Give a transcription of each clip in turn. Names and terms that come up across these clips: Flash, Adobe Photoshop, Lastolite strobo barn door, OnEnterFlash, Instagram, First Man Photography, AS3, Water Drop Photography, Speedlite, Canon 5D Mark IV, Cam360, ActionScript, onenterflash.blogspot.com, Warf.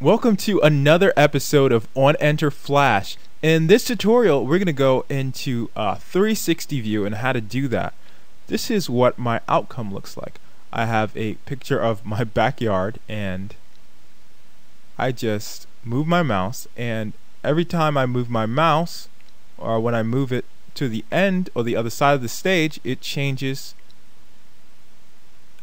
Welcome to another episode of OnEnterFlash. In this tutorial, we're going to go into 360 view and how to do that. This is what my outcome looks like. I have a picture of my backyard and I just move my mouse, and every time I move my mouse, or when I move it to the end or the other side of the stage, it changes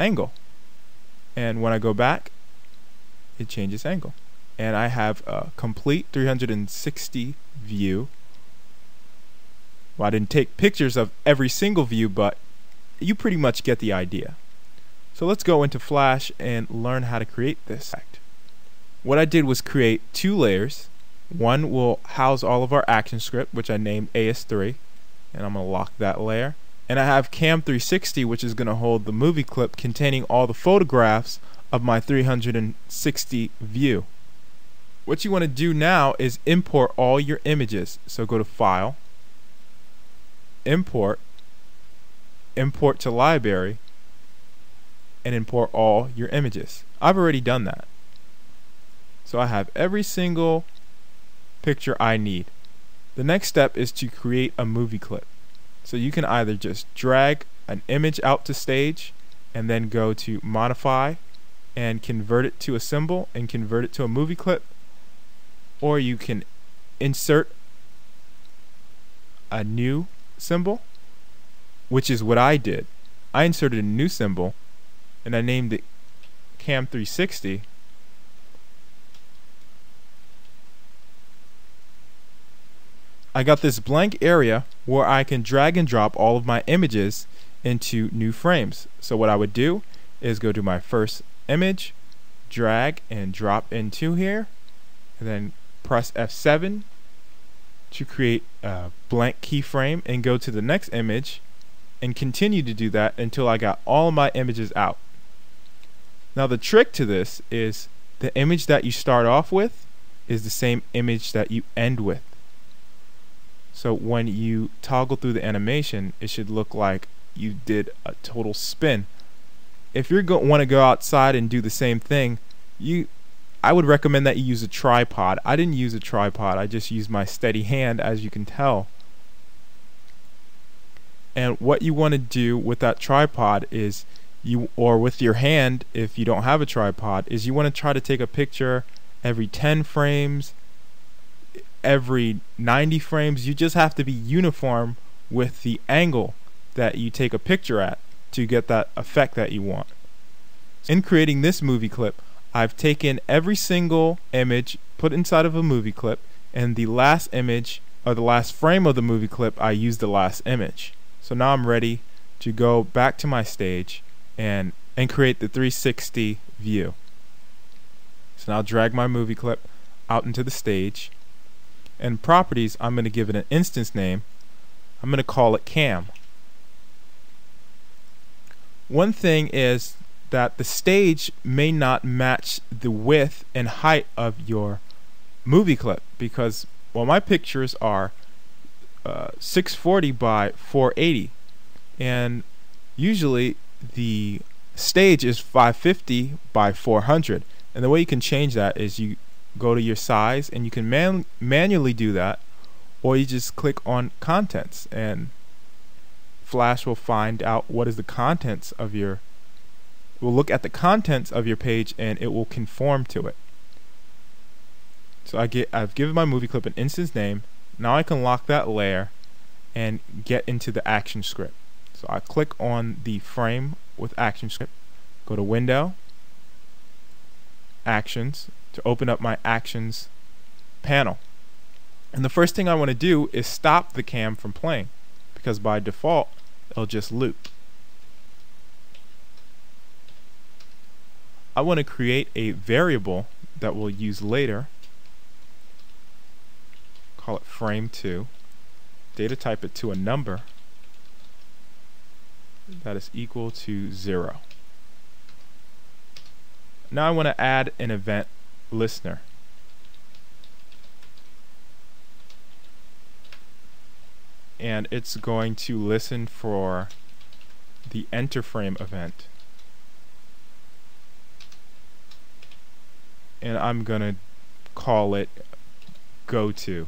angle. And when I go back, it changes angle. And I have a complete 360 view. Well, I didn't take pictures of every single view, but you pretty much get the idea. So let's go into Flash and learn how to create this. What I did was create two layers. One will house all of our ActionScript, which I named AS3, and I'm going to lock that layer. And I have Cam360, which is going to hold the movie clip containing all the photographs of my 360 view. What you want to do now is import all your images. So go to File, Import, Import to Library, and import all your images. I've already done that. So I have every single picture I need. The next step is to create a movie clip. So you can either just drag an image out to stage and then go to Modify and convert it to a symbol and convert it to a movie clip, or you can insert a new symbol, which is what I did. I inserted a new symbol and I named it Cam360, I got this blank area where I can drag and drop all of my images into new frames. So what I would do is go to my first image, drag and drop into here, and then press F7 to create a blank keyframe and go to the next image and continue to do that until I got all of my images out. Now the trick to this is the image that you start off with is the same image that you end with. So when you toggle through the animation, it should look like you did a total spin. If you want to go outside and do the same thing, I would recommend that you use a tripod. I didn't use a tripod, I just used my steady hand, as you can tell. And what you want to do with that tripod is, or with your hand if you don't have a tripod, is you want to try to take a picture every 10 frames, every 90 frames. You just have to be uniform with the angle that you take a picture at to get that effect that you want. In creating this movie clip, I've taken every single image, put inside of a movie clip, and the last image or the last frame of the movie clip, I used the last image. So now I'm ready to go back to my stage and create the 360 view. So now I'll drag my movie clip out into the stage. And properties, I'm going to give it an instance name. I'm going to call it Cam. One thing is that the stage may not match the width and height of your movie clip, because, well, my pictures are 640 by 480, and usually the stage is 550 by 400, and the way you can change that is you go to your size, and you can manually do that, or you just click on contents, and Flash will find out what is the contents of your, will look at the contents of your page, and it will conform to it. So I've given my movie clip an instance name. Now I can lock that layer and get into the action script. So I click on the frame with action script, go to Window, Actions, to open up my Actions panel. And the first thing I want to do is stop the cam from playing, because by default it'll just loop. I want to create a variable that we'll use later, call it frame2, data type it to a number that is equal to 0. Now I want to add an event listener. And it's going to listen for the enter frame event. and I'm gonna call it go to.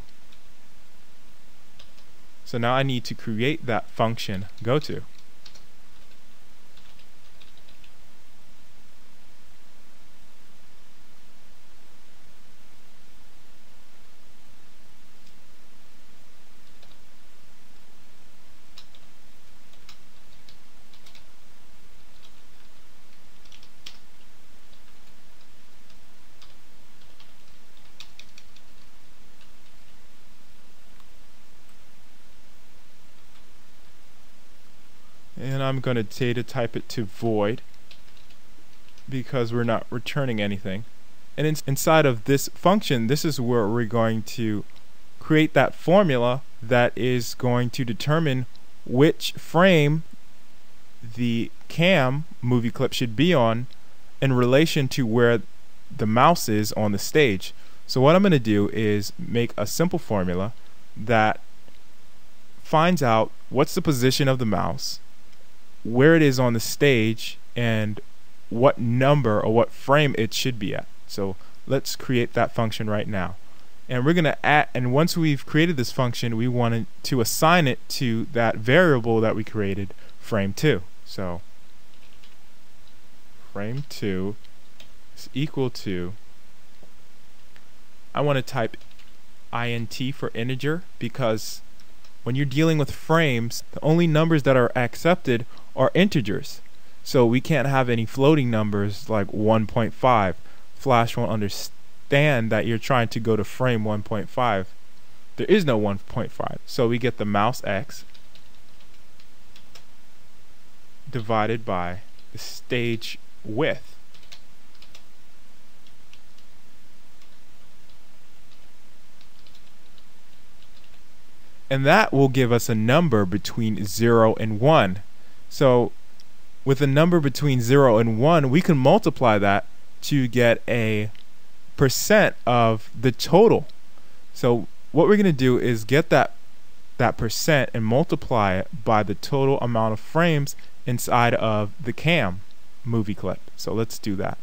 So now I need to create that function go to. And I'm going to data type it to void because we're not returning anything. And inside of this function, this is where we're going to create that formula that is going to determine which frame the cam movie clip should be on in relation to where the mouse is on the stage. So what I'm going to do is make a simple formula that finds out what's the position of the mouse, where it is on the stage, and what number or what frame it should be at. So let's create that function right now. And we're going to add, and once we've created this function, we wanted to assign it to that variable that we created, frame2. So frame2 is equal to, I want to type int for integer, because when you're dealing with frames, the only numbers that are accepted are integers. So we can't have any floating numbers like 1.5. Flash won't understand that you're trying to go to frame 1.5. There is no 1.5. So we get the mouse x divided by the stage width. And that will give us a number between 0 and 1. So with a number between 0 and 1, we can multiply that to get a percent of the total. So what we're going to do is get that percent and multiply it by the total amount of frames inside of the cam movie clip. So let's do that.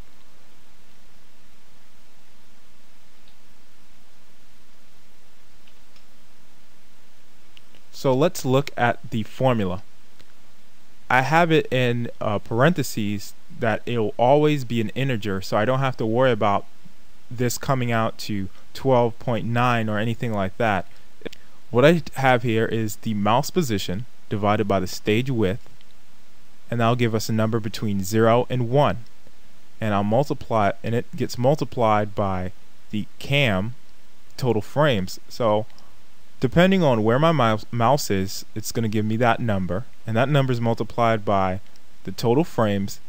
So let's look at the formula. I have it in parentheses that it will always be an integer, so I don't have to worry about this coming out to 12.9 or anything like that. What I have here is the mouse position divided by the stage width, and that'll give us a number between 0 and 1. And I'll multiply it, and it gets multiplied by the cam total frames. So depending on where my mouse is, it's going to give me that number, and that number is multiplied by the total frames,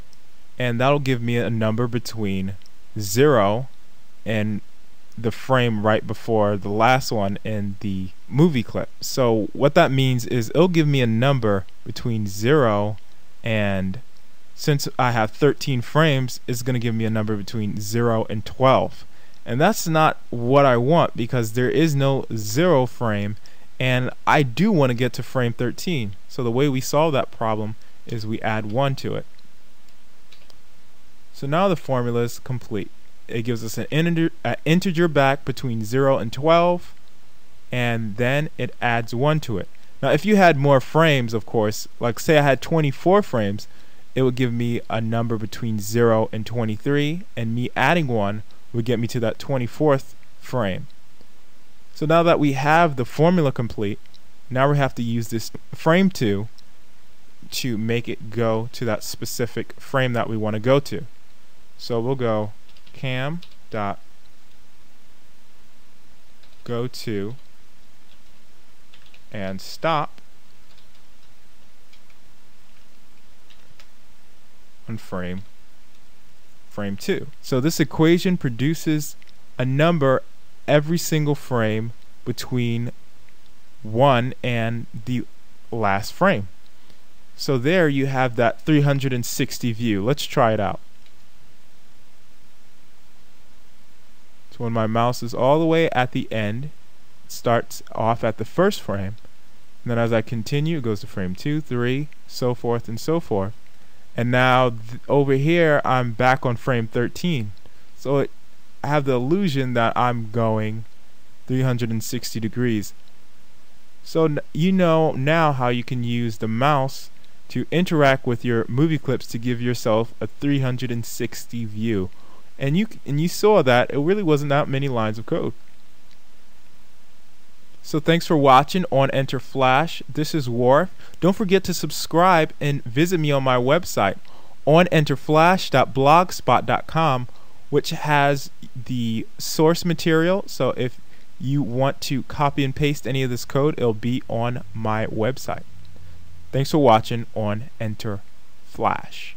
and that'll give me a number between 0 and the frame right before the last one in the movie clip. So what that means is it'll give me a number between 0 and, since I have 13 frames, it's going to give me a number between 0 and 12. And that's not what I want, because there is no 0 frame, and I do want to get to frame 13. So the way we solve that problem is we add 1 to it. So now the formula is complete. It gives us an integer back between 0 and 12, and then it adds 1 to it. Now if you had more frames, of course, like say I had 24 frames, it would give me a number between 0 and 23, and me adding 1 would get me to that 24th frame. So now that we have the formula complete, now we have to use this frame2 to make it go to that specific frame that we want to go to. So we'll go cam dot go to and stop on frame 2. So this equation produces a number every single frame between 1 and the last frame. So there you have that 360 view. Let's try it out. So when my mouse is all the way at the end, it starts off at the first frame, and then as I continue, it goes to frame 2, 3, so forth and so forth. And now over here I'm back on frame 13. So it I have the illusion that I'm going 360 degrees. So you know now how you can use the mouse to interact with your movie clips to give yourself a 360 view. And you saw that it really wasn't that many lines of code. So thanks for watching on OnEnterFlash. This is Warf. Don't forget to subscribe and visit me on my website, onenterflash.blogspot.com, which has the source material. So if you want to copy and paste any of this code, it'll be on my website. Thanks for watching on OnEnterFlash.